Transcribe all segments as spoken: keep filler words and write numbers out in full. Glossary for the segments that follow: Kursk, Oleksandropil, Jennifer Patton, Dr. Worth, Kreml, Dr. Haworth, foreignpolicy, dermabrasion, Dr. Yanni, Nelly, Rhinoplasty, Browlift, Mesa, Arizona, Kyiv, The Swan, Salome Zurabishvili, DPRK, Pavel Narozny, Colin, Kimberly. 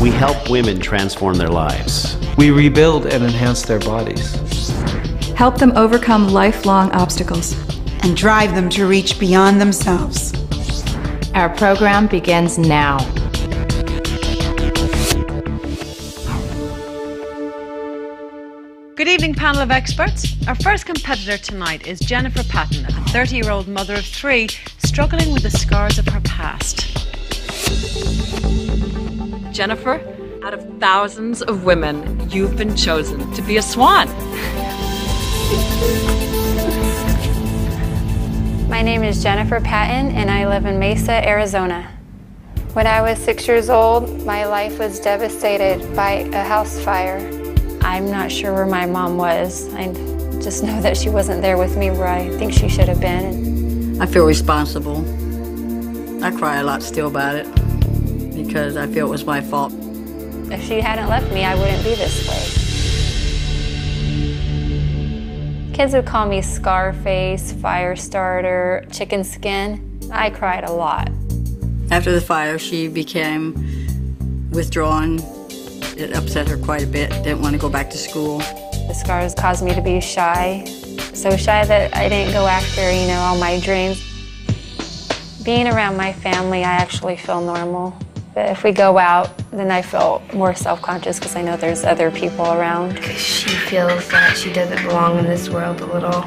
We help women transform their lives. We rebuild and enhance their bodies. Help them overcome lifelong obstacles. And drive them to reach beyond themselves. Our program begins now. Good evening, panel of experts. Our first competitor tonight is Jennifer Patton, a thirty-year-old mother of three, struggling with the scars of her past. Jennifer, out of thousands of women, you've been chosen to be a swan. My name is Jennifer Patton, and I live in Mesa, Arizona. When I was six years old, my life was devastated by a house fire. I'm not sure where my mom was. I just know that she wasn't there with me where I think she should have been. I feel responsible. I cry a lot still about it because I feel it was my fault. If she hadn't left me, I wouldn't be this way. Kids would call me Scarface, Firestarter, Chicken Skin. I cried a lot. After the fire, she became withdrawn. It upset her quite a bit, didn't want to go back to school. The scars caused me to be shy, so shy that I didn't go after, you know, all my dreams. Being around my family, I actually feel normal. But if we go out, then I feel more self-conscious because I know there's other people around. She feels that she doesn't belong in this world a little,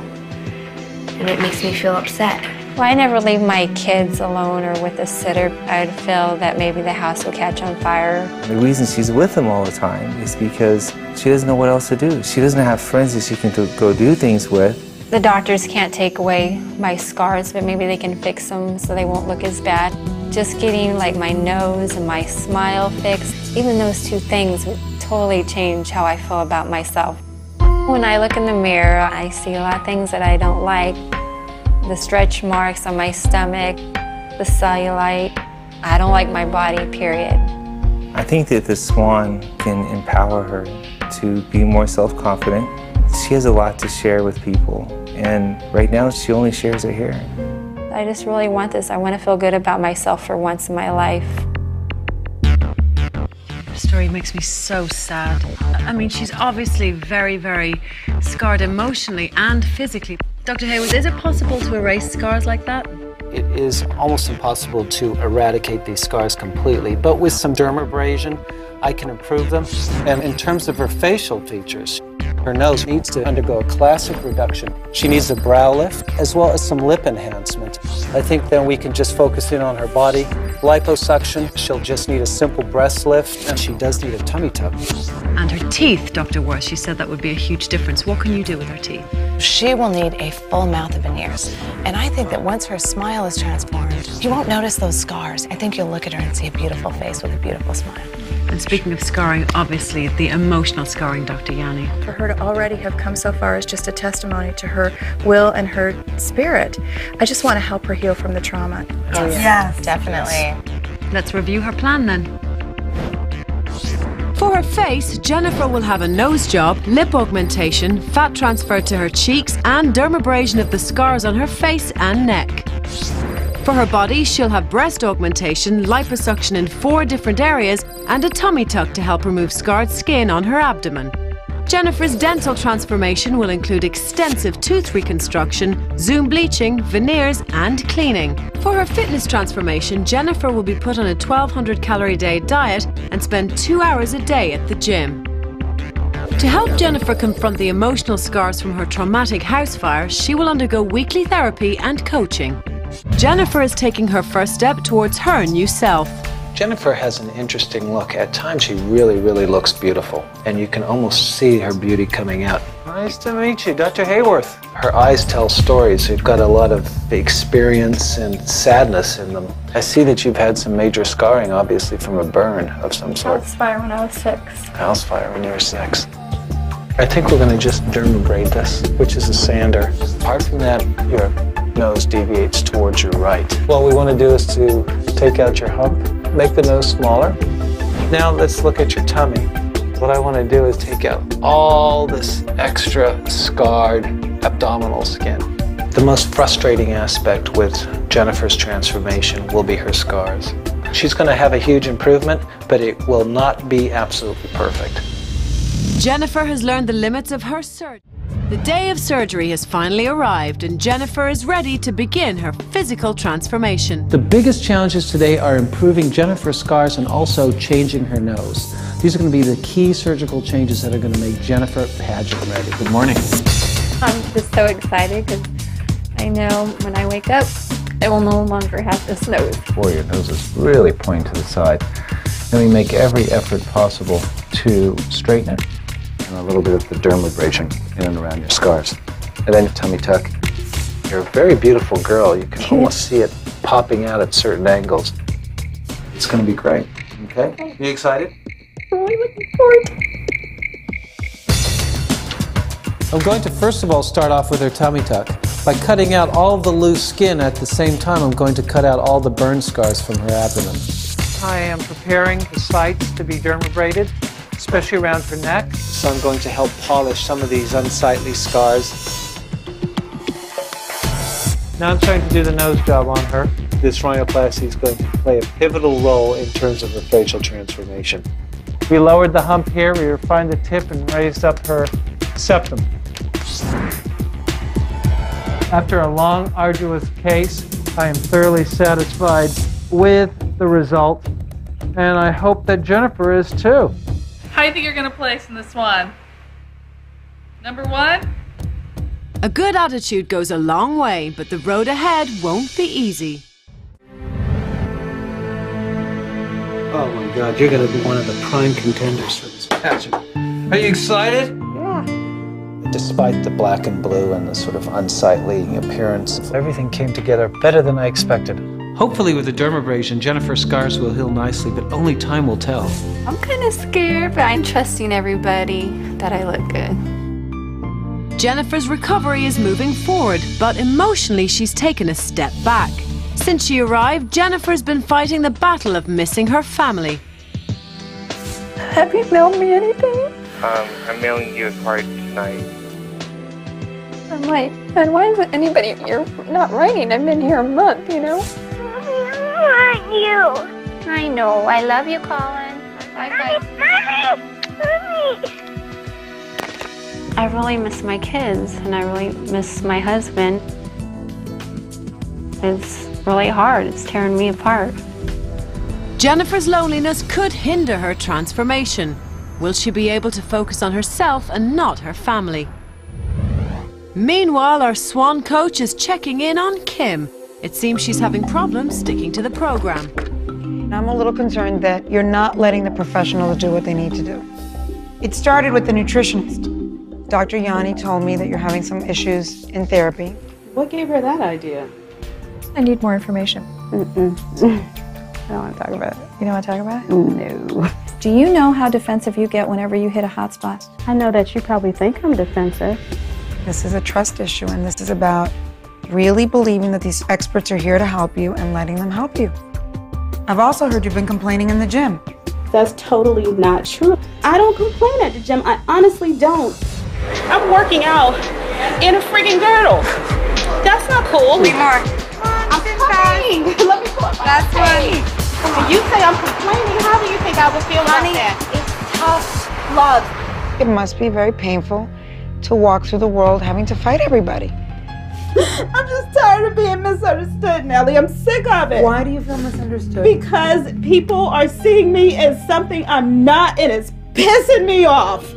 and it makes me feel upset. Well, I never leave my kids alone or with a sitter. I'd feel that maybe the house would catch on fire. The reason she's with them all the time is because she doesn't know what else to do. She doesn't have friends that she can go do things with. The doctors can't take away my scars, but maybe they can fix them so they won't look as bad. Just getting like my nose and my smile fixed, even those two things would totally change how I feel about myself. When I look in the mirror, I see a lot of things that I don't like. The stretch marks on my stomach, the cellulite. I don't like my body, period. I think that the swan can empower her to be more self-confident. She has a lot to share with people, and right now she only shares it here. I just really want this. I want to feel good about myself for once in my life. Her story makes me so sad. I mean, she's obviously very, very scarred emotionally and physically. Doctor Haworth, is it possible to erase scars like that? It is almost impossible to eradicate these scars completely, but with some dermabrasion, I can improve them. And in terms of her facial features, her nose needs to undergo a classic reduction. She needs a brow lift, as well as some lip enhancement. I think then we can just focus in on her body. Liposuction, she'll just need a simple breast lift, and she does need a tummy tuck. And her teeth, Doctor Worth, she said that would be a huge difference. What can you do with her teeth? She will need a full mouth of veneers. And I think that once her smile is transformed, you won't notice those scars. I think you'll look at her and see a beautiful face with a beautiful smile. And speaking of scarring, obviously, the emotional scarring, Doctor Yanni. For her to already have come so far is just a testimony to her will and her spirit. I just want to help her heal from the trauma. Yes, yes. Definitely. Yes. Let's review her plan then. For her face, Jennifer will have a nose job, lip augmentation, fat transfer to her cheeks, and dermabrasion of the scars on her face and neck. For her body, she'll have breast augmentation, liposuction in four different areas, and a tummy tuck to help remove scarred skin on her abdomen. Jennifer's dental transformation will include extensive tooth reconstruction, zoom bleaching, veneers, and cleaning. For her fitness transformation, Jennifer will be put on a twelve hundred calorie a day diet and spend two hours a day at the gym. To help Jennifer confront the emotional scars from her traumatic house fire, she will undergo weekly therapy and coaching. Jennifer is taking her first step towards her new self. Jennifer has an interesting look. At times she really, really looks beautiful, and you can almost see her beauty coming out. Nice to meet you, Doctor Haworth. Her eyes tell stories. They've got a lot of experience and sadness in them. I see that you've had some major scarring, obviously, from a burn of some sort. House fire when I was six. House fire when you were six. I think we're going to just dermabrade this, which is a sander. Apart from that, your nose deviates towards your right. What we want to do is to take out your hump. Make the nose smaller. Now let's look at your tummy. What I want to do is take out all this extra scarred abdominal skin. The most frustrating aspect with Jennifer's transformation will be her scars. she's going to have a huge improvement, but it will not be absolutely perfect. Jennifer has learned the limits of her surgery. The day of surgery has finally arrived, and Jennifer is ready to begin her physical transformation. The biggest challenges today are improving Jennifer's scars and also changing her nose. These are going to be the key surgical changes that are going to make Jennifer pageant ready. Good morning. I'm just so excited because I know when I wake up, I will no longer have this nose. Boy, your nose is really pointing to the side. And we make every effort possible to straighten it. And a little bit of the dermabrasion in and around your scars. And then tummy tuck. You're a very beautiful girl. You can almost see it popping out at certain angles. It's going to be great. Okay? Okay. You excited? I'm really looking forward to it. I'm going to first of all start off with her tummy tuck. By cutting out all the loose skin at the same time, I'm going to cut out all the burn scars from her abdomen. I am preparing the sites to be dermabrated, especially around her neck. So I'm going to help polish some of these unsightly scars. Now I'm starting to do the nose job on her. This rhinoplasty is going to play a pivotal role in terms of her facial transformation. We lowered the hump here, we refined the tip and raised up her septum. After a long, arduous case, I am thoroughly satisfied with the result, and I hope that Jennifer is too. How do you think you're going to place in The Swan? Number one? A good attitude goes a long way, but the road ahead won't be easy. Oh my God, you're going to be one of the prime contenders for this pageant. Are you excited? Yeah. Despite the black and blue and the sort of unsightly appearance, everything came together better than I expected. Hopefully with the dermabrasion, Jennifer's scars will heal nicely, but only time will tell. I'm kind of scared, but I'm trusting everybody that I look good. Jennifer's recovery is moving forward, but emotionally she's taken a step back. Since she arrived, Jennifer's been fighting the battle of missing her family. Have you mailed me anything? Um, I'm mailing you a card tonight. I'm like, and why isn't anybody here not writing? I've been here a month, you know? I want you. I know. I love you, Colin. Bye-bye. Mommy, mommy. I really miss my kids, and I really miss my husband. It's really hard. It's tearing me apart. Jennifer's loneliness could hinder her transformation. Will she be able to focus on herself and not her family? Meanwhile, our Swan coach is checking in on Kim. It seems she's having problems sticking to the program. I'm a little concerned that you're not letting the professionals do what they need to do. It started with the nutritionist. Doctor Yanni told me that you're having some issues in therapy. What gave her that idea? I need more information. Mm-mm. I don't want to talk about it. You don't want to talk about it? No. Do you know how defensive you get whenever you hit a hot spot? I know that you probably think I'm defensive. This is a trust issue, and this is about really believing that these experts are here to help you and letting them help you. I've also heard you've been complaining in the gym. That's totally not true. I don't complain at the gym. I honestly don't. I'm working out in a freaking girdle. That's not cool. We are. I'm complaining. Let me pull up my That's funny. When you say I'm complaining, how do you think I would feel Honey, like that? It's tough love. It must be very painful to walk through the world having to fight everybody. I'm just tired of being misunderstood, Nelly. I'm sick of it. Why do you feel misunderstood? Because people are seeing me as something I'm not, and it's pissing me off.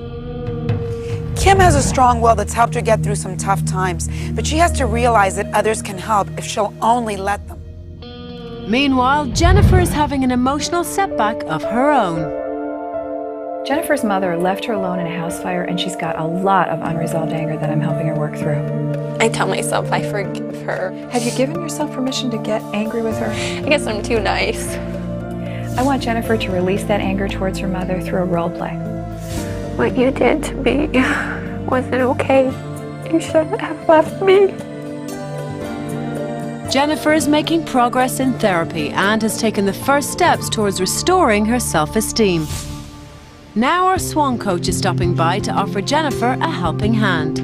Kim has a strong will that's helped her get through some tough times, but she has to realize that others can help if she'll only let them. Meanwhile, Jennifer is having an emotional setback of her own. Jennifer's mother left her alone in a house fire, and she's got a lot of unresolved anger that I'm helping her work through. I tell myself I forgive her. Have you given yourself permission to get angry with her? I guess I'm too nice. I want Jennifer to release that anger towards her mother through a role play. What you did to me wasn't okay. You shouldn't have left me. Jennifer is making progress in therapy and has taken the first steps towards restoring her self-esteem. Now our Swan coach is stopping by to offer Jennifer a helping hand.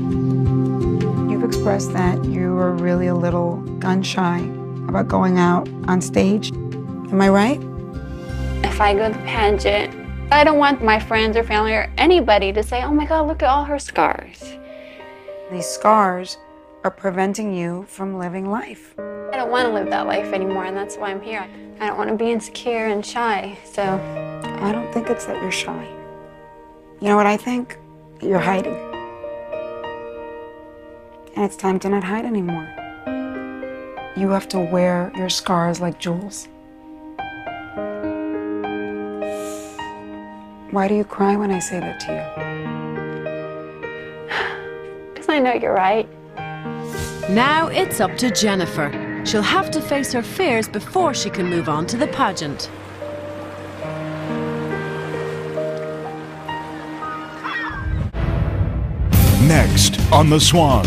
You've expressed that you were really a little gun-shy about going out on stage. Am I right? if I go to the pageant, I don't want my friends or family or anybody to say, oh my God, look at all her scars. These scars are preventing you from living life. I don't want to live that life anymore, and that's why I'm here. I don't want to be insecure and shy, so. I don't think it's that you're shy. You know what I think? That you're hiding. And it's time to not hide anymore. You have to wear your scars like jewels. Why do you cry when I say that to you? Because I know you're right. Now it's up to Jennifer. She'll have to face her fears before she can move on to the pageant. Next on The Swan,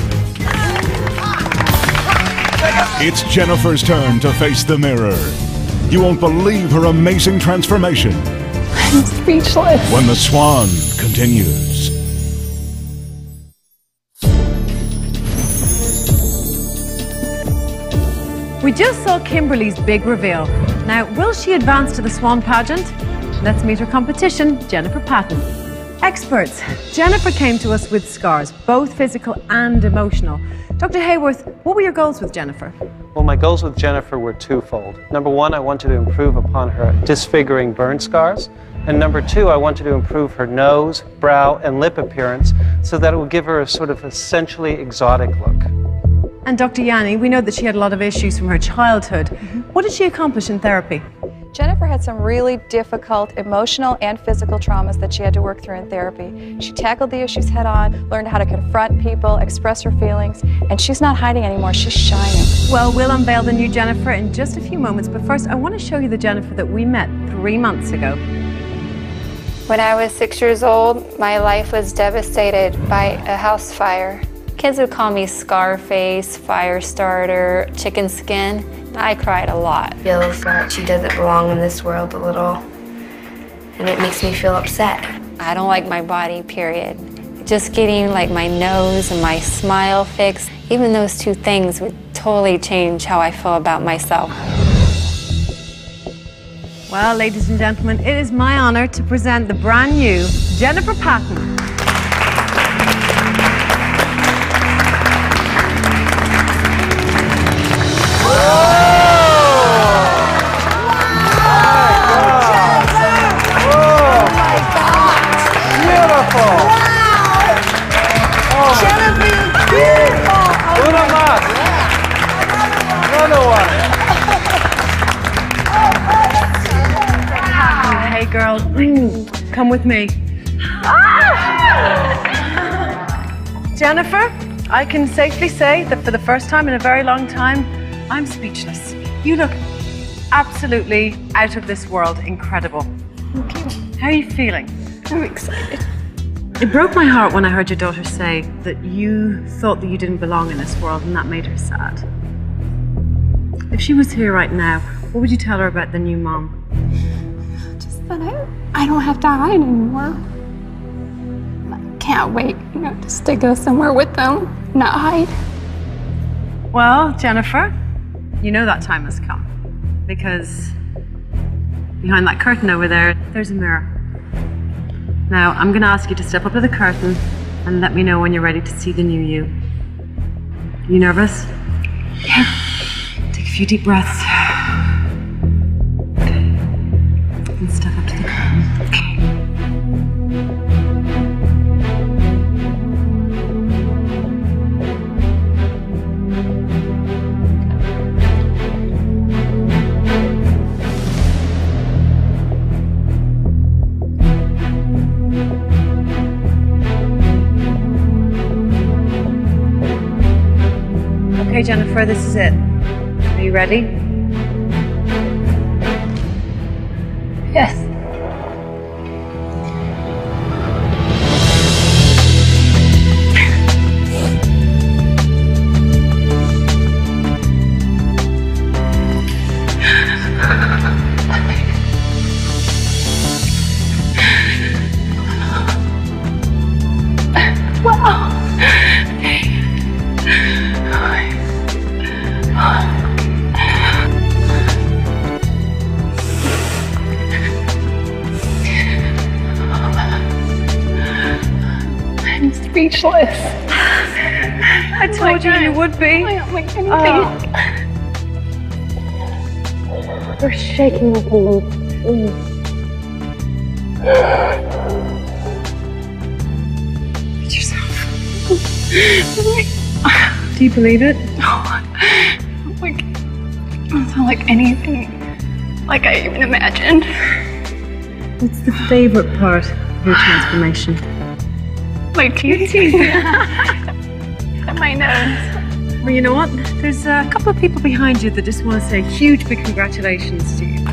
it's Jennifer's turn to face the mirror. You won't believe her amazing transformation. I'm speechless. When The Swan continues. We just saw Kimberly's big reveal. Now, will she advance to the Swan pageant? Let's meet her competition, Jennifer Patton. Experts, Jennifer came to us with scars, both physical and emotional. Doctor Haworth, what were your goals with Jennifer? Well, my goals with Jennifer were twofold. Number one, I wanted to improve upon her disfiguring burn scars. And number two, I wanted to improve her nose, brow, and lip appearance so that it would give her a sort of essentially exotic look. And Doctor Yanni, we know that she had a lot of issues from her childhood. Mm-hmm. What did she accomplish in therapy? Jennifer had some really difficult emotional and physical traumas that she had to work through in therapy. She tackled the issues head on, learned how to confront people, express her feelings, and she's not hiding anymore, she's shining. Well, we'll unveil the new Jennifer in just a few moments, but first I want to show you the Jennifer that we met three months ago. When I was six years old, my life was devastated by a house fire. Kids would call me Scarface, Firestarter, Chicken Skin. I cried a lot. Feels that she doesn't belong in this world a little, and it makes me feel upset. I don't like my body, period. Just getting like my nose and my smile fixed, even those two things would totally change how I feel about myself. Well, ladies and gentlemen, it is my honor to present the brand new Jennifer Patton. Girl, come with me. Ah! Jennifer, I can safely say that for the first time in a very long time, I'm speechless. You look absolutely out of this world, incredible. Thank you. How are you feeling? I'm excited. It broke my heart when I heard your daughter say that you thought that you didn't belong in this world, and that made her sad. If she was here right now, what would you tell her about the new mom? But I, I don't have to hide anymore. I can't wait, you know, just to go somewhere with them, not hide. Well, Jennifer, you know that time has come, because behind that curtain over there, there's a mirror. Now, I'm going to ask you to step up to the curtain and let me know when you're ready to see the new you. You nervous? Yeah. Take a few deep breaths. Step up to the curtain. Okay. Okay, Jennifer, this is it. Are you ready? Yes. Wow. Okay. speechless. I told oh you God. you would be. I don't like anything. Oh. We're shaking with you. It's yourself. Do you believe it? Oh, like, it's not like anything like I even imagined. What's the favorite part of your transformation? My teeth. And my nose. Well, you know what? There's a couple of people behind you that just want to say huge big congratulations to you.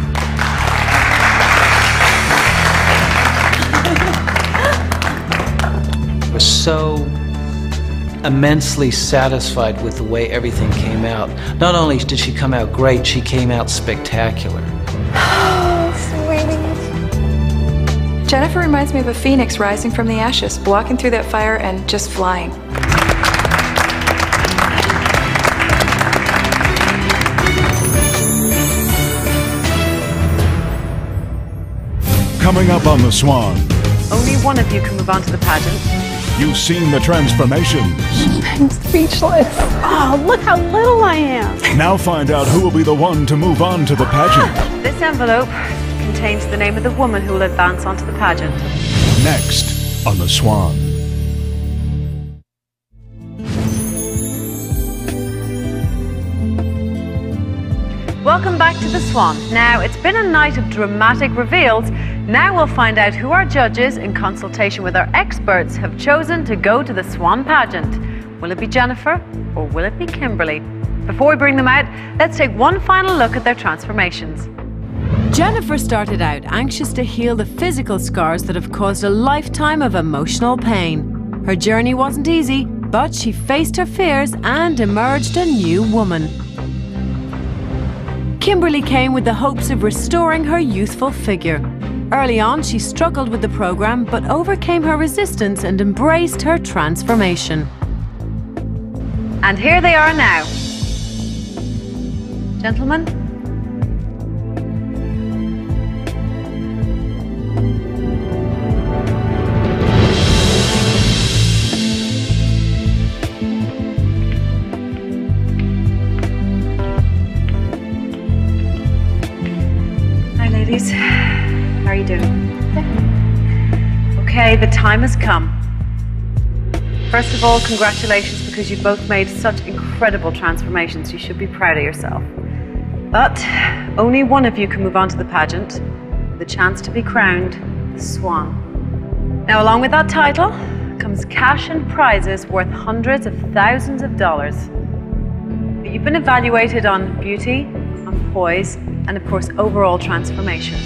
We're so immensely satisfied with the way everything came out. Not only did she come out great, she came out spectacular. Jennifer reminds me of a phoenix rising from the ashes, walking through that fire and just flying. Coming up on The Swan. Only one of you can move on to the pageant. You've seen the transformations. I'm speechless. Oh, look how little I am. Now find out who will be the one to move on to the pageant. This envelope contains the name of the woman who will advance onto the pageant. Next on The Swan. Welcome back to The Swan. Now, it's been a night of dramatic reveals. Now we'll find out who our judges, in consultation with our experts, have chosen to go to the Swan pageant. Will it be Jennifer or will it be Kimberly? Before we bring them out, let's take one final look at their transformations. Jennifer started out anxious to heal the physical scars that have caused a lifetime of emotional pain. Her journey wasn't easy, but she faced her fears and emerged a new woman. Kimberly came with the hopes of restoring her youthful figure. Early on, she struggled with the program, but overcame her resistance and embraced her transformation. And here they are now. Gentlemen, how are you doing? Okay, the time has come. First of all, congratulations, because you both made such incredible transformations. You should be proud of yourself. But only one of you can move on to the pageant, the chance to be crowned the Swan. Now, along with that title comes cash and prizes worth hundreds of thousands of dollars. But you've been evaluated on beauty, on poise, and of course, overall transformation.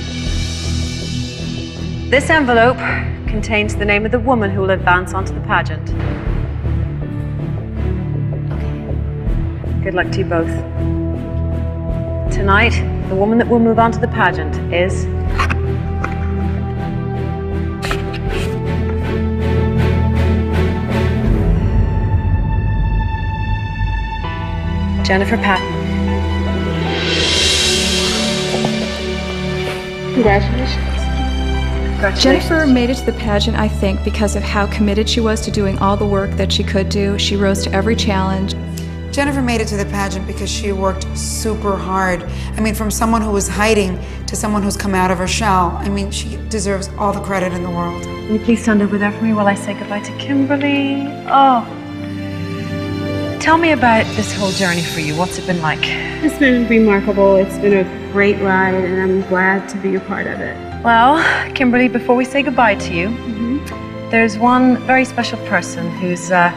This envelope contains the name of the woman who will advance onto the pageant. Okay. Good luck to you both. Tonight, the woman that will move on to the pageant is... Jennifer Patton. Congratulations. Congratulations. Jennifer made it to the pageant, I think, because of how committed she was to doing all the work that she could do. She rose to every challenge. Jennifer made it to the pageant because she worked super hard. I mean, from someone who was hiding to someone who's come out of her shell. I mean, she deserves all the credit in the world. Will you please stand over there for me while I say goodbye to Kimberly? Oh. Tell me about this whole journey for you. What's it been like? It's been remarkable. It's been a great ride, and I'm glad to be a part of it. Well, Kimberly, before we say goodbye to you, mm-hmm. there's one very special person who's uh,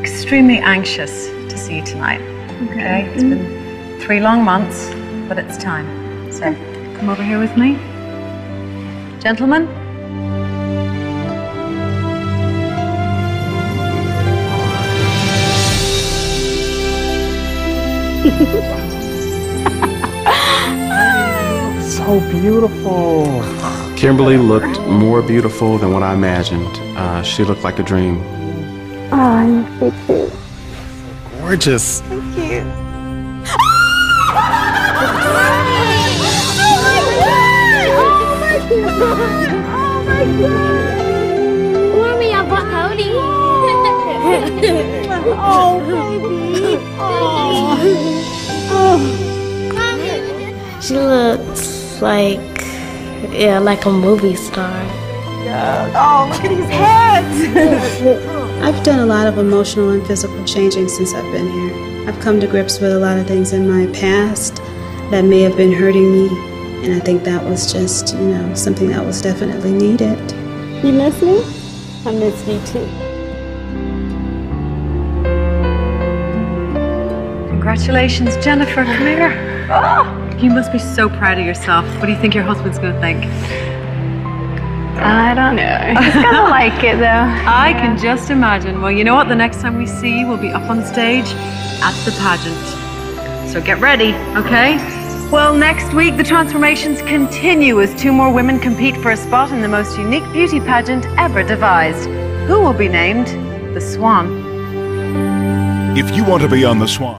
extremely anxious to see you tonight. Okay. okay? It's mm-hmm. been three long months, but it's time. So okay. come over here with me. Gentlemen. So beautiful. Kimberly looked more beautiful than what I imagined. Uh, she looked like a dream. Oh, so cute. Gorgeous. So cute. Oh my God! Oh my God! Oh my God! Warm me up Mahoney. Oh, baby. Oh. Oh. She looks like, yeah, like a movie star. Oh, look at these heads. I've done a lot of emotional and physical changing since I've been here. I've come to grips with a lot of things in my past that may have been hurting me, and I think that was just, you know, something that was definitely needed. You miss me? I miss you too. Congratulations, Jennifer. Come here. Oh! You must be so proud of yourself. What do you think your husband's going to think? I don't know. He's gonna like it though. I yeah. can just imagine. Well, you know what? The next time we see you, we'll be up on stage at the pageant. So get ready, okay? Well, next week the transformations continue as two more women compete for a spot in the most unique beauty pageant ever devised. Who will be named The Swan? If you want to be on The Swan.